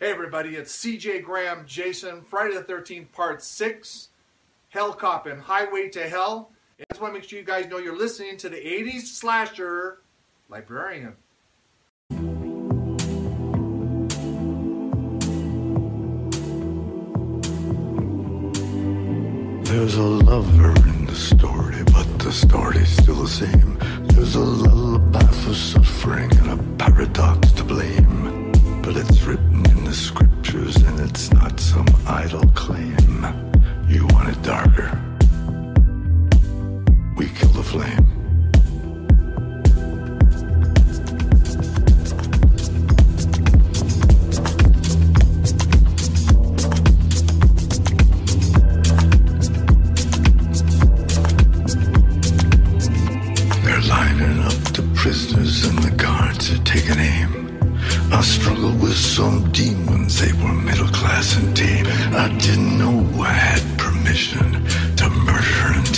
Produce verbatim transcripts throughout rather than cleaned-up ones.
Hey everybody, it's C J Graham Jason, Friday the thirteenth Part six, Hell Cop and Highway to Hell. I just want to make sure you guys know you're listening to the eighties Slasher Librarian. There's a lover in the story, but the story's still the same. There's a lullaby for suffering and a paradox to blame. But it's written in the scriptures and it's not some idle claim. You want it darker, we kill the flame. They're lining up the prisoners and the guards are taking aim. I struggled with some demons, they were middle class and tame. I didn't know I had permission to murder and to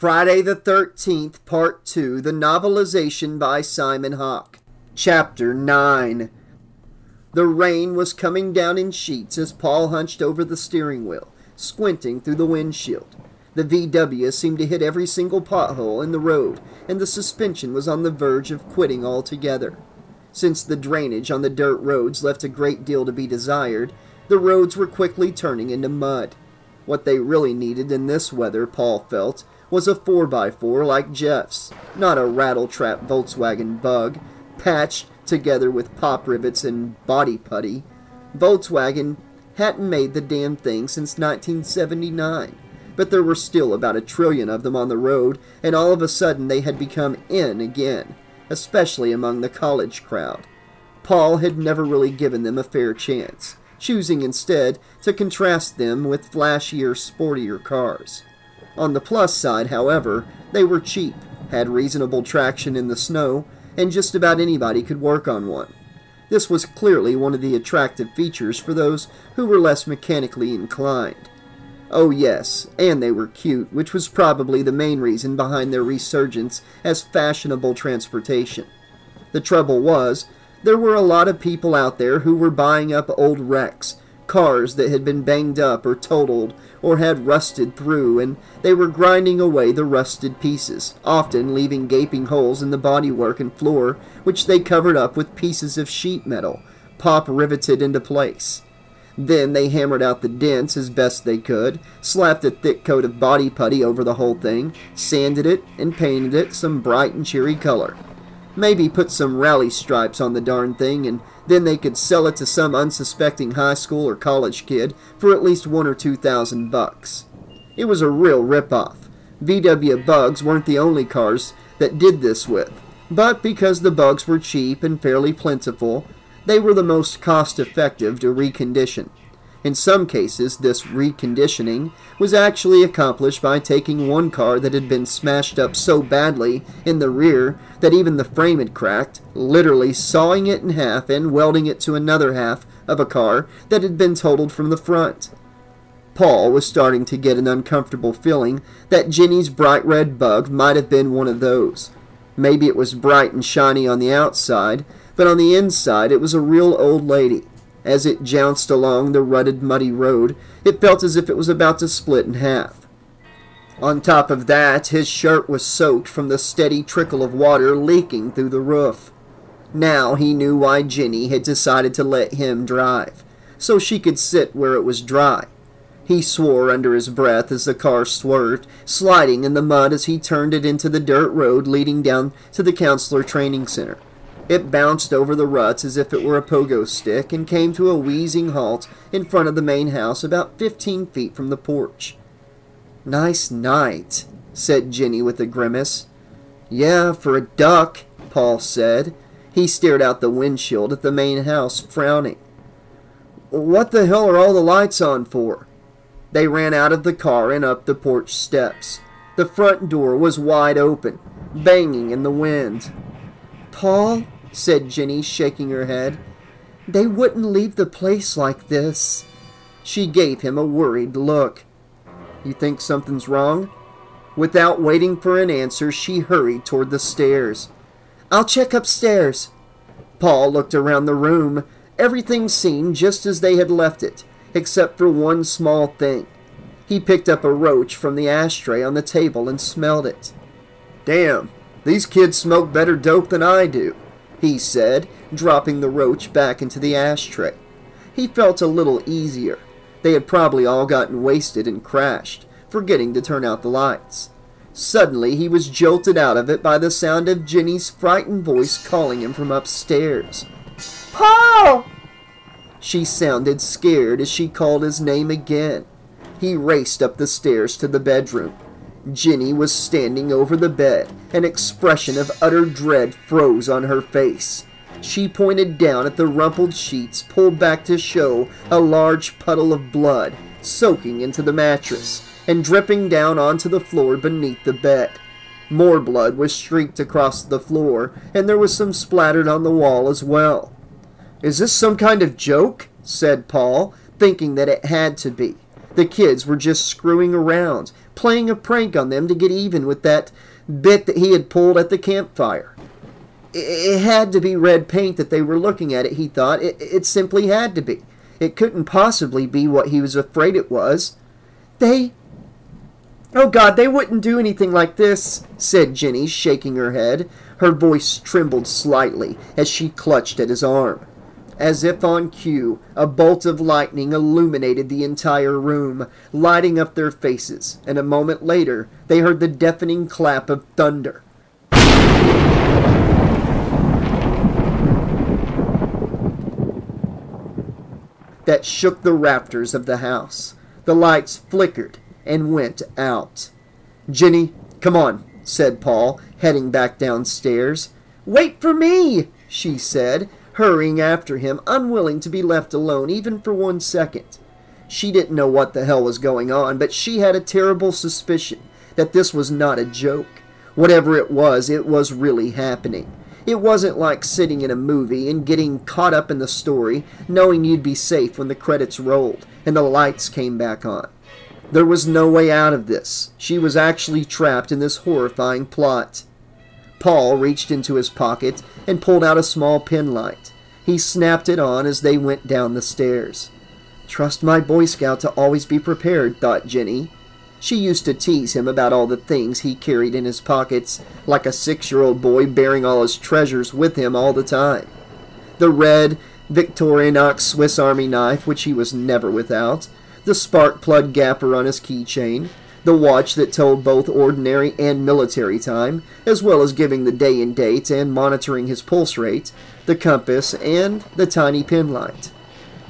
Friday the thirteenth, Part two, the novelization by Simon Hawke. Chapter nine. The rain was coming down in sheets as Paul hunched over the steering wheel, squinting through the windshield. The V W seemed to hit every single pothole in the road, and the suspension was on the verge of quitting altogether. Since the drainage on the dirt roads left a great deal to be desired, the roads were quickly turning into mud. What they really needed in this weather, Paul felt, was a four by four like Jeff's, not a rattle-trap Volkswagen Bug, patched together with pop rivets and body putty. Volkswagen hadn't made the damn thing since nineteen seventy-nine, but there were still about a trillion of them on the road, and all of a sudden they had become in again, especially among the college crowd. Paul had never really given them a fair chance, choosing instead to contrast them with flashier, sportier cars. On the plus side, however, they were cheap, had reasonable traction in the snow, and just about anybody could work on one. This was clearly one of the attractive features for those who were less mechanically inclined. Oh yes, and they were cute, which was probably the main reason behind their resurgence as fashionable transportation. The trouble was, there were a lot of people out there who were buying up old wrecks, cars that had been banged up or totaled or had rusted through, and they were grinding away the rusted pieces, often leaving gaping holes in the bodywork and floor, which they covered up with pieces of sheet metal, pop riveted into place. Then they hammered out the dents as best they could, slapped a thick coat of body putty over the whole thing, sanded it, and painted it some bright and cheery color. Maybe put some rally stripes on the darn thing, and then they could sell it to some unsuspecting high school or college kid for at least one or two thousand bucks. It was a real rip-off. V W Bugs weren't the only cars that did this with. but because the bugs were cheap and fairly plentiful, they were the most cost-effective to recondition. In some cases, this reconditioning was actually accomplished by taking one car that had been smashed up so badly in the rear that even the frame had cracked, literally sawing it in half and welding it to another half of a car that had been totaled from the front. Paul was starting to get an uncomfortable feeling that Jenny's bright red bug might have been one of those. Maybe it was bright and shiny on the outside, but on the inside it was a real old lady. As it jounced along the rutted, muddy road, it felt as if it was about to split in half. On top of that, his shirt was soaked from the steady trickle of water leaking through the roof. Now he knew why Jenny had decided to let him drive, so she could sit where it was dry. He swore under his breath as the car swerved, sliding in the mud as he turned it into the dirt road leading down to the Counselor Training Center. It bounced over the ruts as if it were a pogo stick and came to a wheezing halt in front of the main house about fifteen feet from the porch. "Nice night," said Jenny with a grimace. "Yeah, for a duck," Paul said. He stared out the windshield at the main house, frowning. "What the hell are all the lights on for?" They ran out of the car and up the porch steps. The front door was wide open, banging in the wind. "Paul," said Jenny, shaking her head, "they wouldn't leave the place like this." She gave him a worried look. "You think something's wrong?" Without waiting for an answer, she hurried toward the stairs. "I'll check upstairs." Paul looked around the room. Everything seemed just as they had left it, except for one small thing. He picked up a roach from the ashtray on the table and smelled it. "Damn. These kids smoke better dope than I do," he said, dropping the roach back into the ashtray. He felt a little easier. They had probably all gotten wasted and crashed, forgetting to turn out the lights. Suddenly, he was jolted out of it by the sound of Jenny's frightened voice calling him from upstairs. "Paul!" She sounded scared as she called his name again. He raced up the stairs to the bedroom. Jenny was standing over the bed. An expression of utter dread froze on her face. She pointed down at the rumpled sheets pulled back to show a large puddle of blood soaking into the mattress and dripping down onto the floor beneath the bed. More blood was streaked across the floor, and there was some splattered on the wall as well. "Is this some kind of joke?" said Paul, thinking that it had to be. The kids were just screwing around, playing a prank on them to get even with that bit that he had pulled at the campfire. It had to be red paint that they were looking at, it, he thought. It, it simply had to be. It couldn't possibly be what he was afraid it was. "They... Oh, God, they wouldn't do anything like this," said Jenny, shaking her head. Her voice trembled slightly as she clutched at his arm. As if on cue, a bolt of lightning illuminated the entire room, lighting up their faces, and a moment later, they heard the deafening clap of thunder. That shook the rafters of the house. The lights flickered and went out. "Jenny, come on," said Paul, heading back downstairs. "Wait for me," she said, hurrying after him, unwilling to be left alone even for one second. She didn't know what the hell was going on, but she had a terrible suspicion that this was not a joke. Whatever it was, it was really happening. It wasn't like sitting in a movie and getting caught up in the story, knowing you'd be safe when the credits rolled and the lights came back on. There was no way out of this. She was actually trapped in this horrifying plot. Paul reached into his pocket and pulled out a small pen light. He snapped it on as they went down the stairs. Trust my Boy Scout to always be prepared, thought Jenny. She used to tease him about all the things he carried in his pockets, like a six-year-old boy bearing all his treasures with him all the time. The red Victorinox Swiss Army knife, which he was never without, the spark plug gapper on his keychain, the watch that told both ordinary and military time, as well as giving the day and date and monitoring his pulse rate, the compass, and the tiny pen light.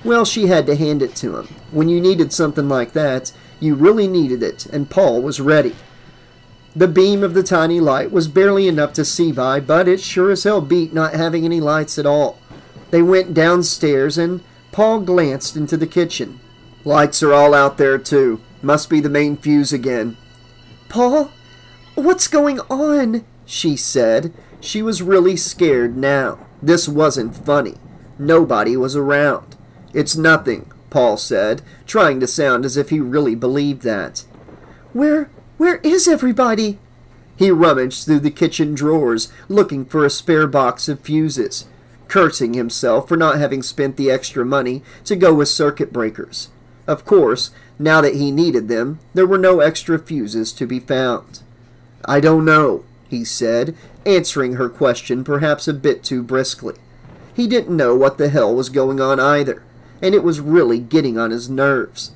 Well, she had to hand it to him. When you needed something like that, you really needed it, and Paul was ready. The beam of the tiny light was barely enough to see by, but it sure as hell beat not having any lights at all. They went downstairs, and Paul glanced into the kitchen. Lights are all out there, too. Must be the main fuse again. Paul, what's going on? She said. She was really scared now. This wasn't funny. Nobody was around. It's nothing, Paul said, trying to sound as if he really believed that. Where... Where is everybody? He rummaged through the kitchen drawers, looking for a spare box of fuses, cursing himself for not having spent the extra money to go with circuit breakers. Of course, now that he needed them, there were no extra fuses to be found. I don't know, he said, answering her question perhaps a bit too briskly. He didn't know what the hell was going on either, and it was really getting on his nerves.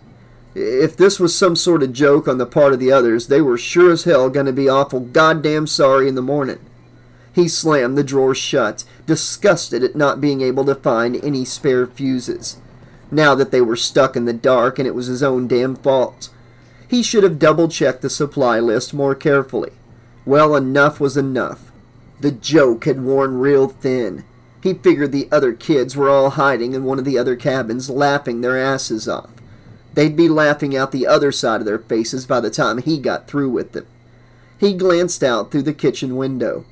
If this was some sort of joke on the part of the others, they were sure as hell going to be awful goddamn sorry in the morning. He slammed the drawer shut, disgusted at not being able to find any spare fuses. Now that they were stuck in the dark and it was his own damn fault. He should have double-checked the supply list more carefully. Well, enough was enough. The joke had worn real thin. He figured the other kids were all hiding in one of the other cabins, laughing their asses off. They'd be laughing out the other side of their faces by the time he got through with them. He glanced out through the kitchen window.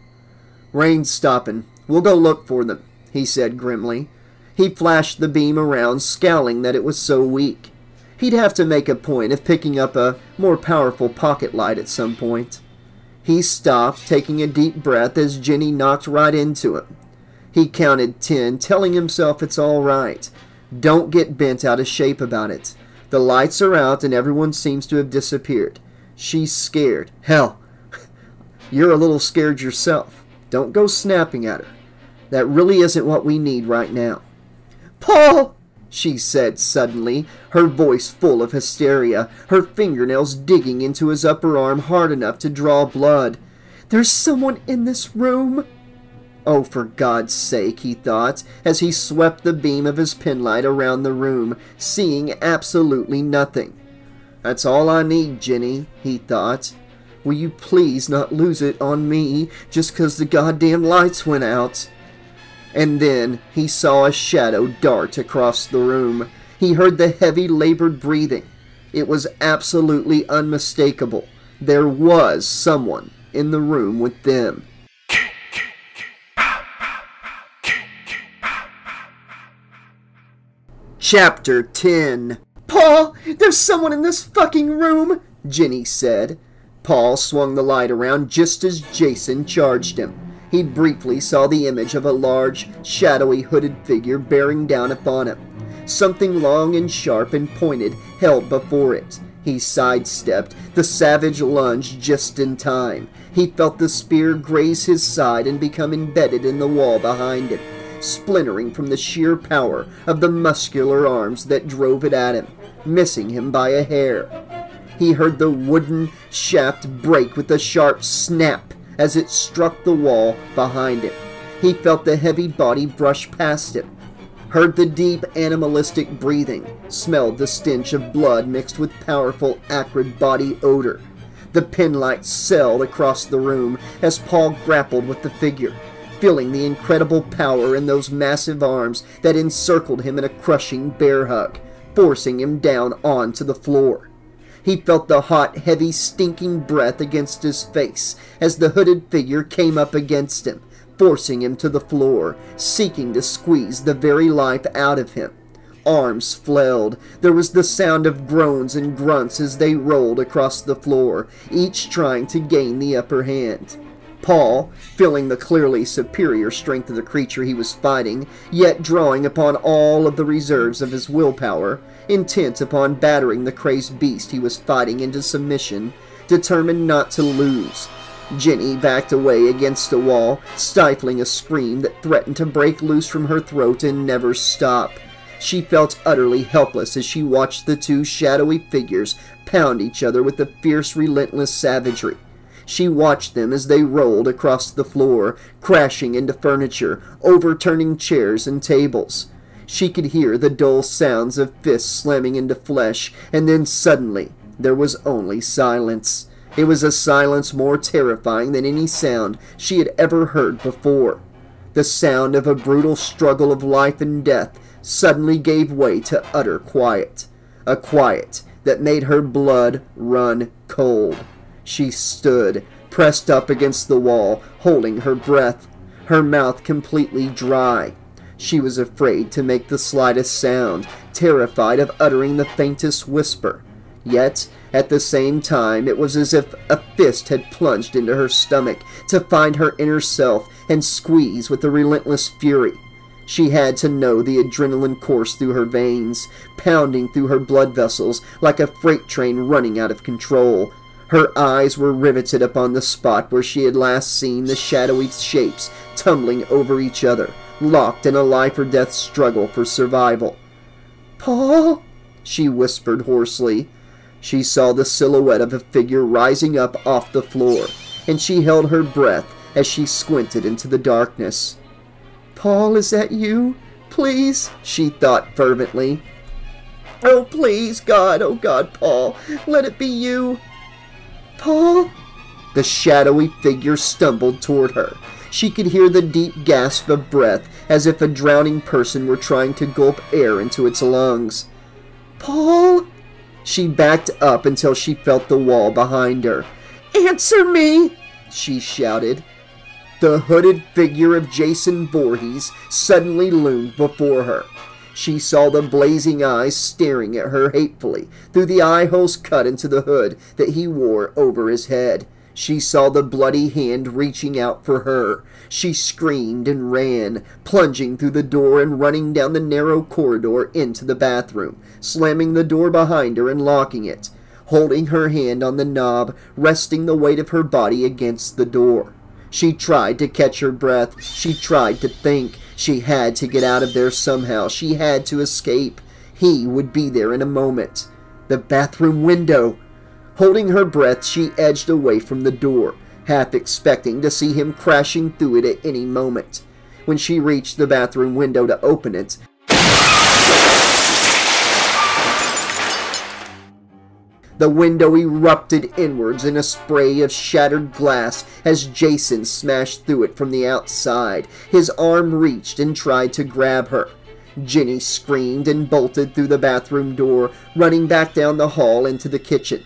Rain's stopping. We'll go look for them, he said grimly. He flashed the beam around, scowling that it was so weak. He'd have to make a point of picking up a more powerful pocket light at some point. He stopped, taking a deep breath as Jenny knocked right into him. He counted ten, telling himself it's all right. Don't get bent out of shape about it. The lights are out and everyone seems to have disappeared. She's scared. Hell, you're a little scared yourself. Don't go snapping at her. That really isn't what we need right now. Paul, she said suddenly, her voice full of hysteria, her fingernails digging into his upper arm hard enough to draw blood. There's someone in this room. Oh, for God's sake, he thought, as he swept the beam of his penlight around the room, seeing absolutely nothing. That's all I need, Jenny, he thought. Will you please not lose it on me just 'cause the goddamn lights went out? And then he saw a shadow dart across the room. He heard the heavy, labored breathing. It was absolutely unmistakable. There was someone in the room with them. Chapter ten. Paul, there's someone in this fucking room, Jenny said. Paul swung the light around just as Jason charged him. He briefly saw the image of a large, shadowy, hooded figure bearing down upon him. Something long and sharp and pointed held before it. He sidestepped the savage lunge just in time. He felt the spear graze his side and become embedded in the wall behind him, splintering from the sheer power of the muscular arms that drove it at him, missing him by a hair. He heard the wooden shaft break with a sharp snap as it struck the wall behind him. He felt the heavy body brush past him, heard the deep animalistic breathing, smelled the stench of blood mixed with powerful acrid body odor. The penlight sailed across the room as Paul grappled with the figure, feeling the incredible power in those massive arms that encircled him in a crushing bear hug, forcing him down onto the floor. He felt the hot, heavy, stinking breath against his face as the hooded figure came up against him, forcing him to the floor, seeking to squeeze the very life out of him. Arms flailed. There was the sound of groans and grunts as they rolled across the floor, each trying to gain the upper hand. Paul, feeling the clearly superior strength of the creature he was fighting, yet drawing upon all of the reserves of his willpower, intent upon battering the crazed beast he was fighting into submission, determined not to lose. Jenny backed away against a wall, stifling a scream that threatened to break loose from her throat and never stop. She felt utterly helpless as she watched the two shadowy figures pound each other with a fierce, relentless savagery. She watched them as they rolled across the floor, crashing into furniture, overturning chairs and tables. She could hear the dull sounds of fists slamming into flesh, and then suddenly there was only silence. It was a silence more terrifying than any sound she had ever heard before. The sound of a brutal struggle of life and death suddenly gave way to utter quiet, a quiet that made her blood run cold. She stood, pressed up against the wall, holding her breath, her mouth completely dry. She was afraid to make the slightest sound, terrified of uttering the faintest whisper. Yet, at the same time, it was as if a fist had plunged into her stomach to find her inner self and squeeze with a relentless fury. She had to know the adrenaline coursed through her veins, pounding through her blood vessels like a freight train running out of control. Her eyes were riveted upon the spot where she had last seen the shadowy shapes tumbling over each other, locked in a life-or-death struggle for survival. "Paul?" she whispered hoarsely. She saw the silhouette of a figure rising up off the floor, and she held her breath as she squinted into the darkness. "Paul, is that you? Please?" she thought fervently. "Oh, please, God, oh God, Paul, let it be you." "Paul?" The shadowy figure stumbled toward her. She could hear the deep gasp of breath, as if a drowning person were trying to gulp air into its lungs. "Paul?" She backed up until she felt the wall behind her. "Answer me!" she shouted. The hooded figure of Jason Voorhees suddenly loomed before her. She saw the blazing eyes staring at her hatefully through the eye holes cut into the hood that he wore over his head. She saw the bloody hand reaching out for her. She screamed and ran, plunging through the door and running down the narrow corridor into the bathroom, slamming the door behind her and locking it, holding her hand on the knob, resting the weight of her body against the door. She tried to catch her breath. She tried to think. She had to get out of there somehow. She had to escape. He would be there in a moment. The bathroom window! Holding her breath, she edged away from the door, half expecting to see him crashing through it at any moment. When she reached the bathroom window to open it, the window erupted inwards in a spray of shattered glass as Jason smashed through it from the outside. His arm reached and tried to grab her. Jenny screamed and bolted through the bathroom door, running back down the hall into the kitchen.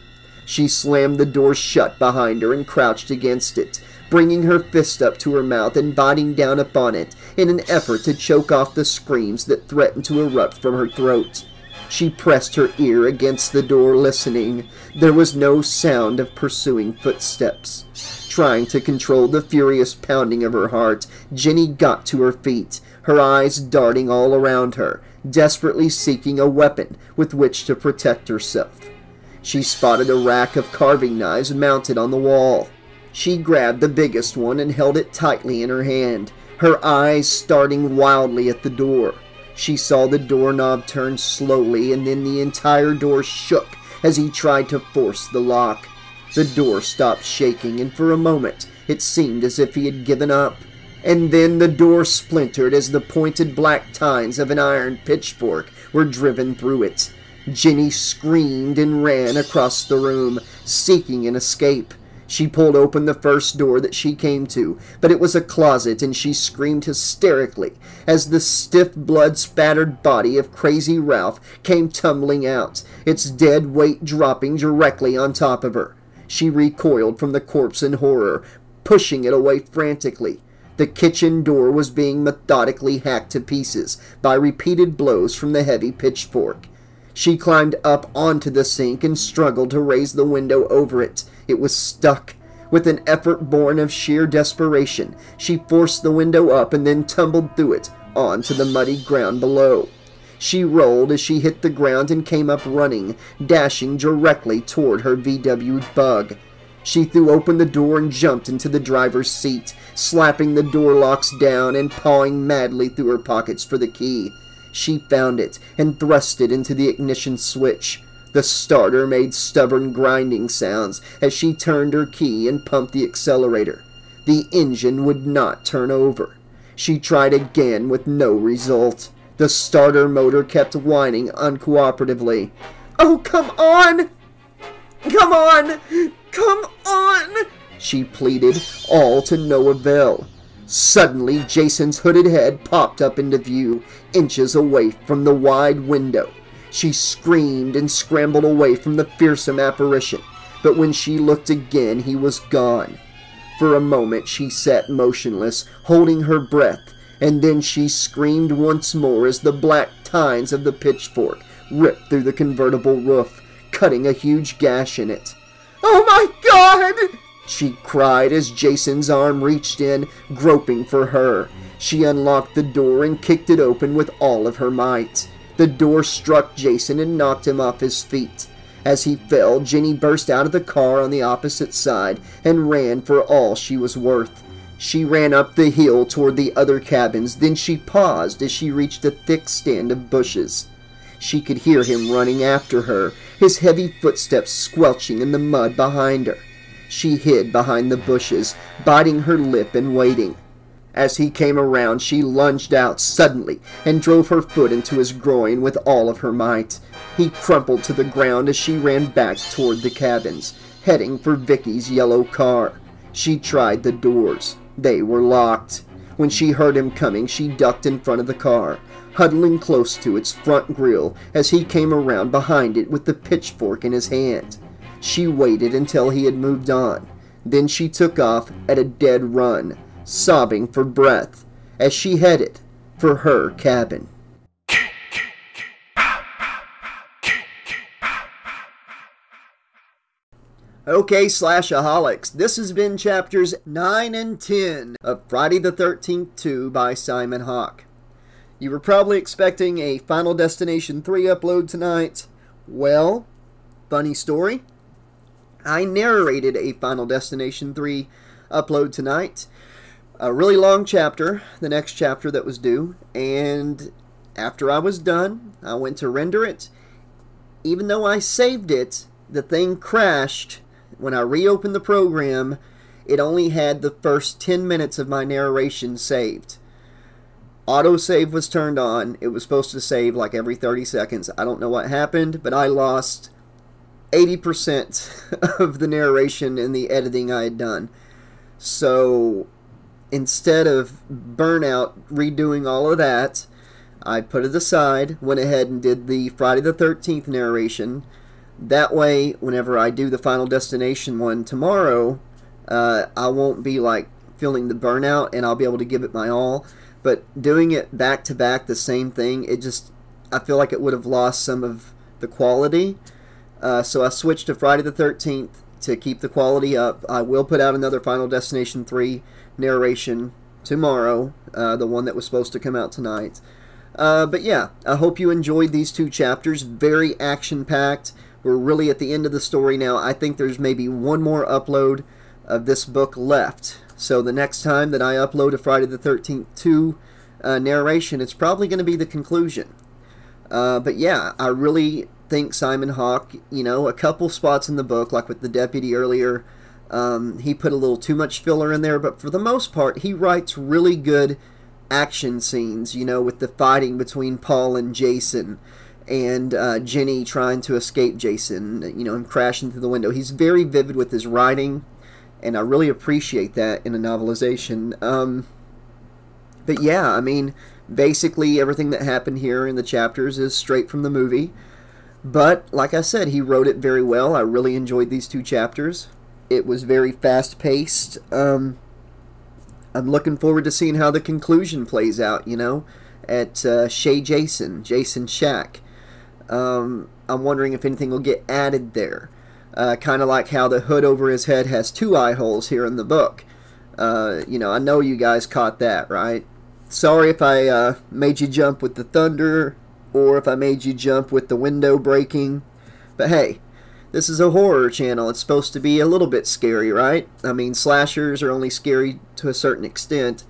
She slammed the door shut behind her and crouched against it, bringing her fist up to her mouth and biting down upon it in an effort to choke off the screams that threatened to erupt from her throat. She pressed her ear against the door, listening. There was no sound of pursuing footsteps. Trying to control the furious pounding of her heart, Jenny got to her feet, her eyes darting all around her, desperately seeking a weapon with which to protect herself. She spotted a rack of carving knives mounted on the wall. She grabbed the biggest one and held it tightly in her hand, her eyes starting wildly at the door. She saw the doorknob turn slowly, and then the entire door shook as he tried to force the lock. The door stopped shaking, and for a moment it seemed as if he had given up. And then the door splintered as the pointed black tines of an iron pitchfork were driven through it. Jenny screamed and ran across the room, seeking an escape. She pulled open the first door that she came to, but it was a closet, and she screamed hysterically as the stiff, blood-spattered body of Crazy Ralph came tumbling out, its dead weight dropping directly on top of her. She recoiled from the corpse in horror, pushing it away frantically. The kitchen door was being methodically hacked to pieces by repeated blows from the heavy pitchfork. She climbed up onto the sink and struggled to raise the window over it. It was stuck. With an effort born of sheer desperation, she forced the window up and then tumbled through it onto the muddy ground below. She rolled as she hit the ground and came up running, dashing directly toward her V W bug. She threw open the door and jumped into the driver's seat, slapping the door locks down and pawing madly through her pockets for the key. She found it and thrust it into the ignition switch. The starter made stubborn grinding sounds as she turned her key and pumped the accelerator. The engine would not turn over. She tried again with no result. The starter motor kept whining uncooperatively. "Oh, come on! Come on! Come on! She pleaded, all to no avail. Suddenly, Jason's hooded head popped up into view, inches away from the wide window. She screamed and scrambled away from the fearsome apparition, but when she looked again, he was gone. For a moment, she sat motionless, holding her breath, and then she screamed once more as the black tines of the pitchfork ripped through the convertible roof, cutting a huge gash in it. "Oh my God!" she cried as Jason's arm reached in, groping for her. She unlocked the door and kicked it open with all of her might. The door struck Jason and knocked him off his feet. As he fell, Jenny burst out of the car on the opposite side and ran for all she was worth. She ran up the hill toward the other cabins, then she paused as she reached a thick stand of bushes. She could hear him running after her, his heavy footsteps squelching in the mud behind her. She hid behind the bushes, biting her lip and waiting. As he came around, she lunged out suddenly and drove her foot into his groin with all of her might. He crumpled to the ground as she ran back toward the cabins, heading for Vicky's yellow car. She tried the doors. They were locked. When she heard him coming, she ducked in front of the car, huddling close to its front grille as he came around behind it with the pitchfork in his hand. She waited until he had moved on. Then she took off at a dead run, sobbing for breath, as she headed for her cabin. Okay, Slashaholics, this has been chapters nine and ten of Friday the thirteenth two by Simon Hawke. You were probably expecting a Final Destination three upload tonight. Well, funny story. I narrated a Final Destination three upload tonight. A really long chapter, the next chapter that was due, and after I was done, I went to render it. Even though I saved it, the thing crashed. When I reopened the program, it only had the first ten minutes of my narration saved. Autosave was turned on. It was supposed to save like every thirty seconds. I don't know what happened, but I lost eighty percent of the narration and the editing I had done. So instead of burnout, redoing all of that, I put it aside, went ahead and did the Friday the thirteenth narration. That way, whenever I do the Final Destination one tomorrow, uh, I won't be like feeling the burnout, and I'll be able to give it my all. But doing it back to back, the same thing, it just, I feel like it would have lost some of the quality. Uh, so I switched to Friday the thirteenth to keep the quality up. I will put out another Final Destination three narration tomorrow, uh, the one that was supposed to come out tonight. Uh, but yeah, I hope you enjoyed these two chapters. Very action-packed. We're really at the end of the story now. I think there's maybe one more upload of this book left. So the next time that I upload a Friday the thirteenth two uh, narration, it's probably going to be the conclusion. Uh, but yeah, I really think Simon Hawke, you know, a couple spots in the book, like with the deputy earlier, um, he put a little too much filler in there. But for the most part, he writes really good action scenes, you know, with the fighting between Paul and Jason, and uh, Jenny trying to escape Jason, you know, and crashing through the window. He's very vivid with his writing, and I really appreciate that in a novelization. Um, but yeah, I mean, basically everything that happened here in the chapters is straight from the movie. But, like I said, he wrote it very well. I really enjoyed these two chapters. It was very fast-paced. Um, I'm looking forward to seeing how the conclusion plays out, you know, at uh, Shea Jason, Jason Shack. Um, I'm wondering if anything will get added there. Uh, kind of like how the hood over his head has two eye holes here in the book. Uh, you know, I know you guys caught that, right? Sorry if I uh, made you jump with the thunder, or if I made you jump with the window breaking. But hey, this is a horror channel. It's supposed to be a little bit scary, right? I mean, slashers are only scary to a certain extent.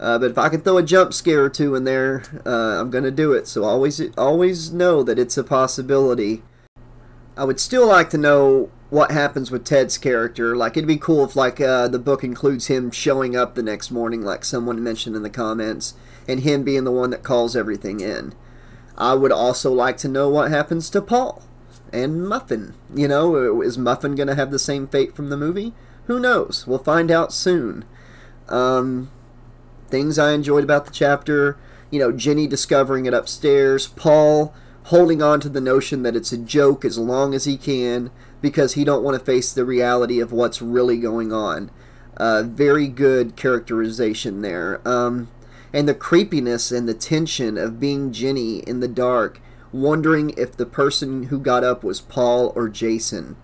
Uh, but if I can throw a jump scare or two in there, uh, I'm going to do it. So always always know that it's a possibility. I would still like to know what happens with Ted's character. Like, it'd be cool if, like, uh, the book includes him showing up the next morning, like someone mentioned in the comments, and him being the one that calls everything in. I would also like to know what happens to Paul and Muffin. You know, is Muffin going to have the same fate from the movie? Who knows? We'll find out soon. Um, things I enjoyed about the chapter, you know, Jenny discovering it upstairs, Paul holding on to the notion that it's a joke as long as he can because he don't want to face the reality of what's really going on. Uh, very good characterization there. Um, and the creepiness and the tension of being Jenny in the dark, wondering if the person who got up was Paul or Jason.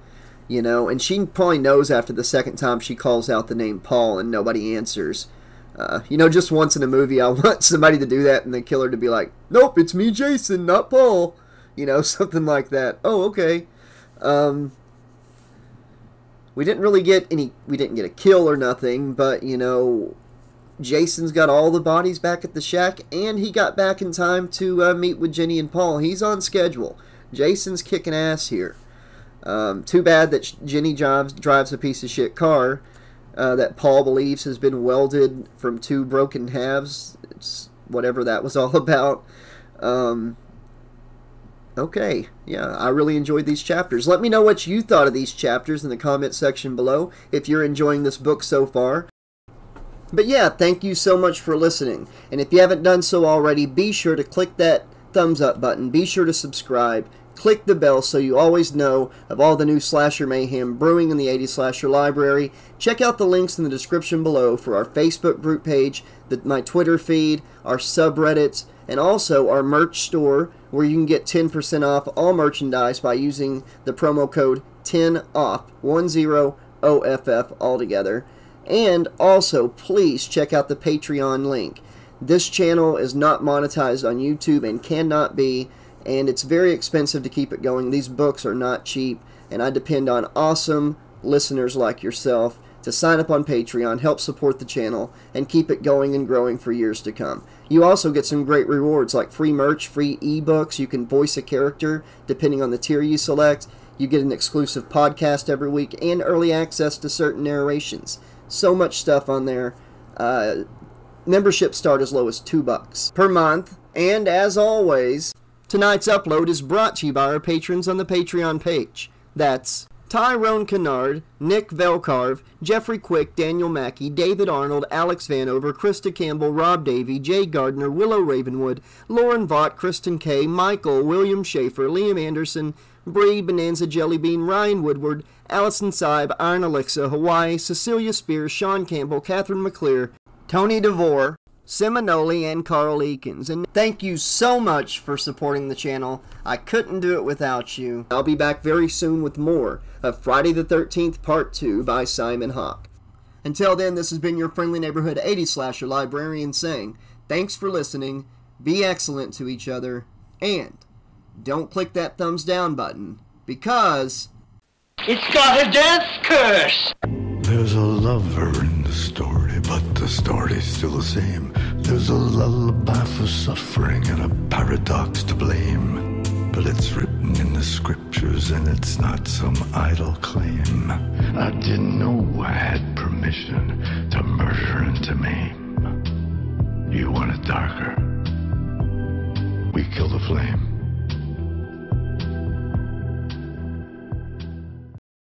You know, and she probably knows after the second time she calls out the name Paul and nobody answers. Uh, you know, just once in a movie, I want somebody to do that and the killer to be like, nope, it's me, Jason, not Paul. You know, something like that. Oh, okay. Um, we didn't really get any, we didn't get a kill or nothing, but, you know, Jason's got all the bodies back at the shack, and he got back in time to uh, meet with Jenny and Paul. He's on schedule. Jason's kicking ass here. Um, too bad that Jenny drives, drives a piece of shit car uh, that Paul believes has been welded from two broken halves. It's whatever that was all about. Um, okay, yeah, I really enjoyed these chapters. Let me know what you thought of these chapters in the comment section below if you're enjoying this book so far. But yeah, thank you so much for listening. And if you haven't done so already, be sure to click that thumbs up button. Be sure to subscribe. Click the bell so you always know of all the new slasher mayhem brewing in the eighties Slasher Library. Check out the links in the description below for our Facebook group page, the, my Twitter feed, our subreddits, and also our merch store where you can get ten percent off all merchandise by using the promo code ten off, one zero O F F altogether. And also, please check out the Patreon link. This channel is not monetized on YouTube and cannot be. And it's very expensive to keep it going. These books are not cheap, and I depend on awesome listeners like yourself to sign up on Patreon, help support the channel, and keep it going and growing for years to come. You also get some great rewards like free merch, free ebooks. You can voice a character depending on the tier you select. You get an exclusive podcast every week and early access to certain narrations. So much stuff on there. Uh, memberships start as low as two bucks per month. And as always, tonight's upload is brought to you by our patrons on the Patreon page. That's Tyrone Kennard, Nick Velcarve, Jeffrey Quick, Daniel Mackey, David Arnold, Alex Vanover, Krista Campbell, Rob Davey, Jay Gardner, Willow Ravenwood, Lauren Vaught, Kristen Kay, Michael, William Schaefer, Liam Anderson, Bree, Bonanza Jellybean, Ryan Woodward, Allison Seib, Iron Alexa, Hawaii, Cecilia Spears, Sean Campbell, Catherine McClear, Tony DeVore, Seminole, and Carl Eakins. And thank you so much for supporting the channel. I couldn't do it without you. I'll be back very soon with more of Friday the thirteenth Part two by Simon Hawke. Until then, this has been your friendly neighborhood eighties Slasher Librarian saying, thanks for listening, be excellent to each other, and don't click that thumbs down button, because it's got a death curse! There's a lover in the story, but the story's still the same. There's a lullaby for suffering and a paradox to blame. But it's written in the scriptures and it's not some idle claim. I didn't know I had permission to murder and to maim. You want it darker? We kill the flame.